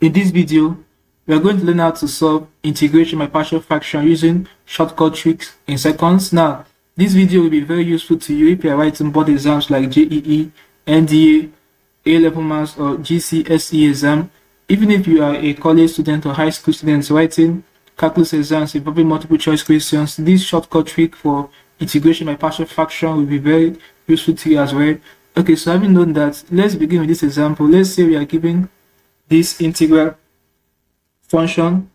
In this video, we are going to learn how to solve integration by partial fraction using shortcut tricks in seconds. Now, this video will be very useful to you if you are writing board exams like JEE, NDA, A-level maths or GCSE exam. Even if you are a college student or high school student writing calculus exams involving multiple choice questions, this shortcut trick for integration by partial fraction will be very useful to you as well. Okay, so having known that, let's begin with this example. Let's say we are given this integral function.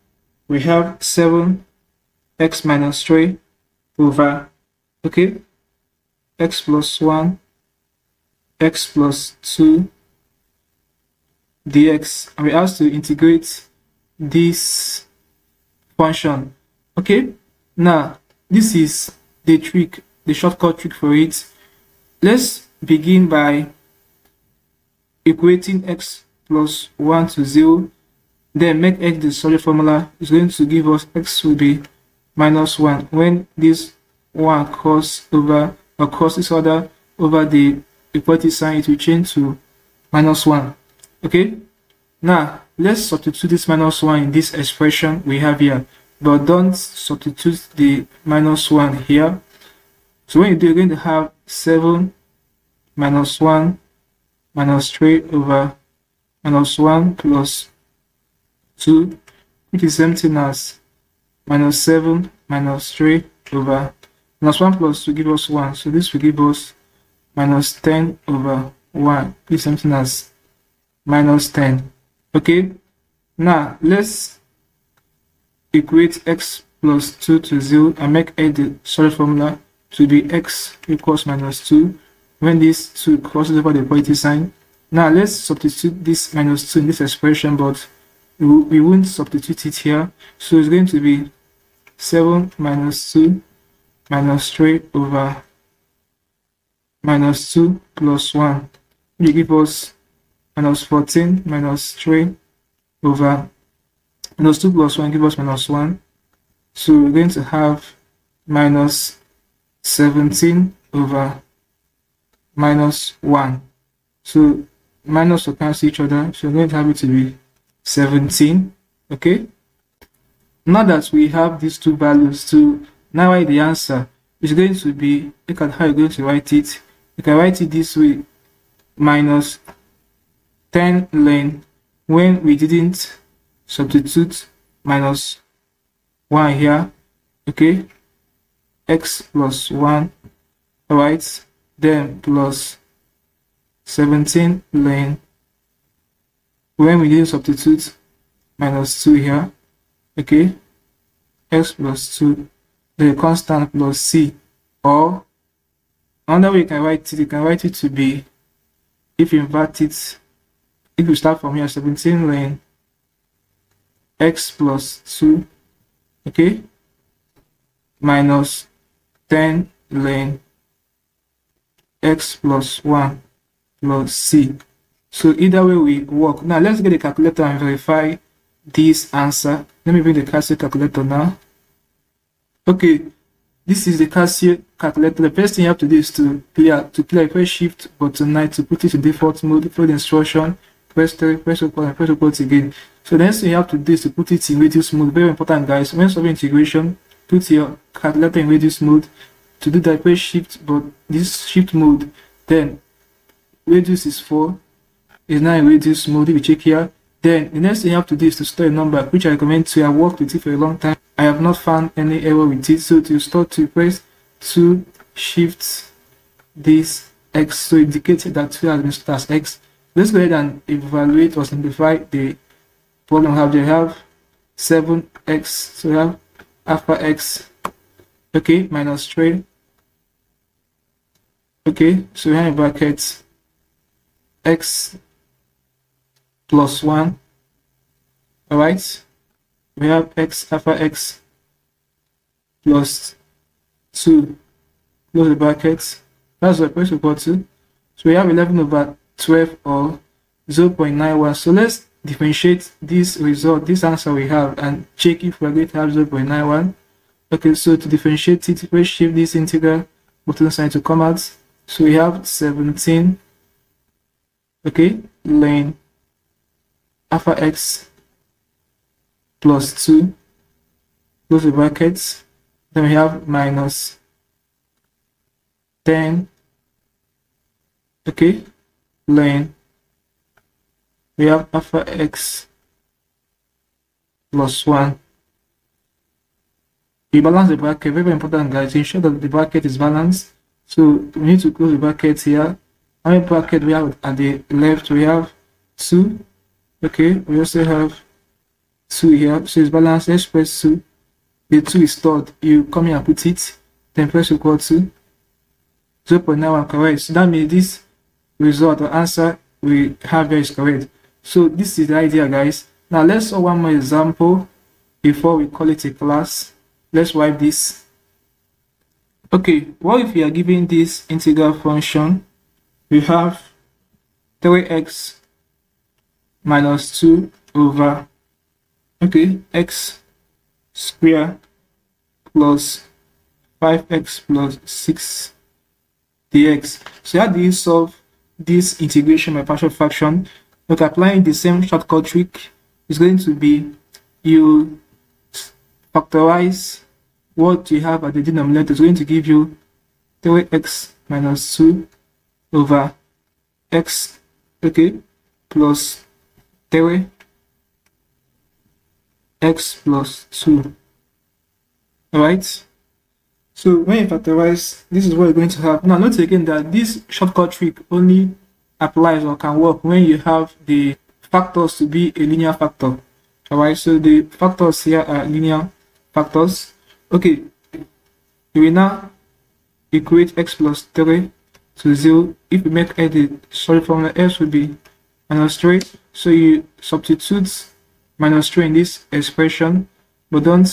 We have 7x minus 3 over x plus 1 x plus 2 dx, and we asked to integrate this function. Okay, now this is the trick, the shortcut trick for it. Let's begin by equating x plus 1 to 0, then make x the subject formula. Is going to give us x will be minus 1 when this 1 across this other over the equality sign, it will change to minus 1. Okay, now let's substitute this minus 1 in this expression we have here, but don't substitute the minus 1 here. So when you do, you're going to have 7 minus 1 minus 3 over minus 1 plus 2, which is same thing as minus 7 minus 3 over minus 1 plus 2 give us 1. So this will give us minus 10 over 1, which is same thing as minus 10. Okay, now let's equate x plus 2 to 0 and make it the solid formula to be x equals minus 2 when this 2 crosses over the equality sign. Now let's substitute this minus 2 in this expression, but we won't substitute it here. So it's going to be 7 minus 2 minus 3 over minus 2 plus 1. You give us minus 14 minus 3 over minus 2 plus 1 give us minus 1. So we're going to have minus 17 over minus 1. So minus will cancel each other, so we're going to have it to be 17. Okay, now that we have these two values, to now write the answer is going to be, look at how you're going to write it. You can write it this way: minus 10 ln when we didn't substitute minus 1 here. Okay, x plus 1, all right, then plus 17 ln when we didn't substitute minus 2 here. Okay, x plus 2, the constant plus c. Or another way you can write it to be, if you invert it, if you start from here, 17 ln x plus 2, okay, minus 10 ln x plus 1 plus c. So either way we work. Now let's get a calculator and verify this answer. Let me bring the Casio calculator now. Okay, this is the Casio calculator. The first thing you have to do is to clear, press shift button 9 to put it in default mode. Follow the instruction, press 3, press equals, and press equals again. So the next thing you have to do is to put it in reduce mode. Very important, guys. When solving integration, put your calculator in reduce mode. To do that, press shift, but this shift mode, then reduce is 4. Is now in reduce mode. If you check here, then the next thing you have to do is to store a number, which I recommend to. I worked with it for a long time. I have not found any error with it. So to store, to press 2 shift this x, so indicate that 2 has been stored as x. Let's go ahead and evaluate or simplify the problem. We have 7x, so we have alpha x, okay, minus 3, okay, so we have in brackets x plus 1, all right, we have x alpha x plus 2, close the brackets, that's the press equal to. So we have 11 over 12 or 0.91. so let's differentiate this result, this answer we have, and check if we're going to have 0.91. okay, so to differentiate it, we shift this integral button sign to come out. So we have 17, okay, ln alpha x plus 2, close the brackets. Then we have minus 10, okay, ln, we have alpha x plus 1. We balance the bracket, very important guys, ensure that the bracket is balanced. So we need to close the bracket here. How many bracket we have at the left? We have 2, okay, we also have 2 here, so it's balanced. Let's press 2, the 2 is stored, you come here and put it, then press equal to 0.91, correct. So that means this result or answer we have here is correct. So this is the idea guys. Now let's do one more example before we call it a class. Let's wipe this. Okay, what if we are given this integral function? We have 3x minus 2 over, okay, x square plus 5x plus 6 dx. So how do you solve this integration by partial fraction? Look, applying the same shortcut trick is going to be you factorize what you have at the denominator. Is going to give you 3x minus 2 over x, okay, plus 3 x plus 2. All right, so when you factorize, this is what you're going to have. Now note again that this shortcut trick only applies or can work when you have the factors to be a linear factor. All right, so the factors here are linear factors. Okay, we will now equate x plus 3 to 0. If we make edit, sorry, formula x will be minus 3. So you substitute minus 3 in this expression, but don't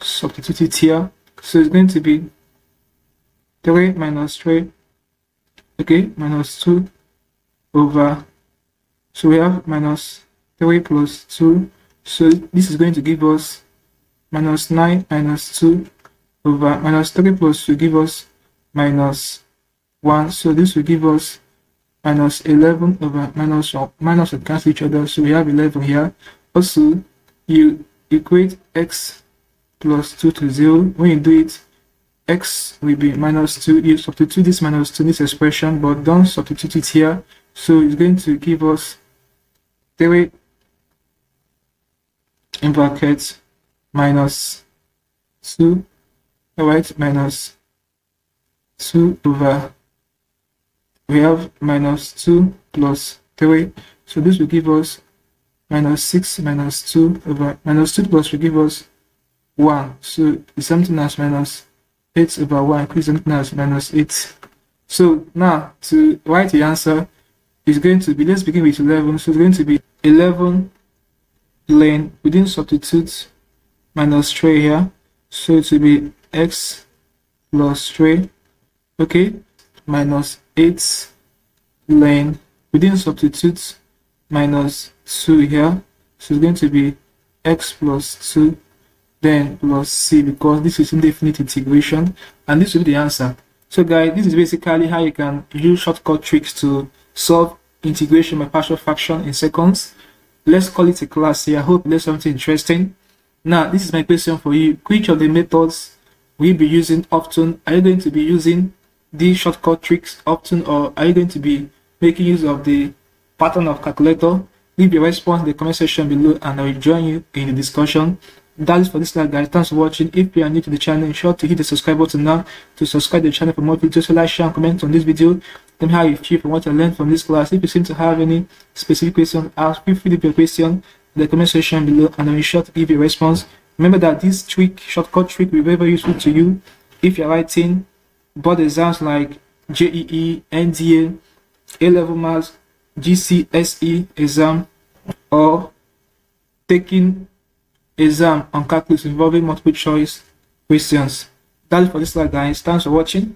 substitute it here. So it's going to be 3 minus 3, okay, minus 2 over, so we have minus 3 plus 2, so this is going to give us minus 9 minus 2 over minus 3 plus 2 give us minus 1, so this will give us minus 11 over minus 1, minus will cancel each other, so we have 11 here. Also, you equate x plus 2 to 0. When you do it, x will be minus 2. You substitute this minus 2 in this expression, but don't substitute it here. So it's going to give us 3 in brackets minus 2. Alright, minus 2 over, we have minus 2 plus 3. So this will give us minus 6 minus 2 over minus 2 plus will give us 1. So the same thing as minus 8 over 1 equals something as minus 8. So now to write the answer is going to be, let's begin with 11. So it's going to be 11 ln, we didn't substitute minus 3 here. So it will be x plus 3, okay, minus 8 ln, we didn't substitute minus 2 here, so it's going to be x plus 2 then plus c, because this is indefinite integration, and this will be the answer. So guys, this is basically how you can use shortcut tricks to solve integration by partial fraction in seconds. Let's call it a class here. I hope there's something interesting. Now this is my question for you. Which of the methods we'll be using often? Are you going to be using these shortcut tricks often, or are you going to be making use of the pattern of calculator? Leave your response in the comment section below and I will join you in the discussion. That is for this slide guys. Thanks for watching. If you are new to the channel, ensure to hit the subscribe button now to subscribe to the channel for more videos. So like, share and comment on this video. Tell me how you feel from what you learned from this class. If you seem to have any specific question, ask, feel free to leave your question in the comment section below and I will sure to give you a response. Remember that this trick, shortcut trick, will be very, very useful to you if you are writing board exams like JEE, NDA, A-level maths, GCSE exam, or taking exam on calculus involving multiple choice questions. That's for this slide guys. Thanks for watching.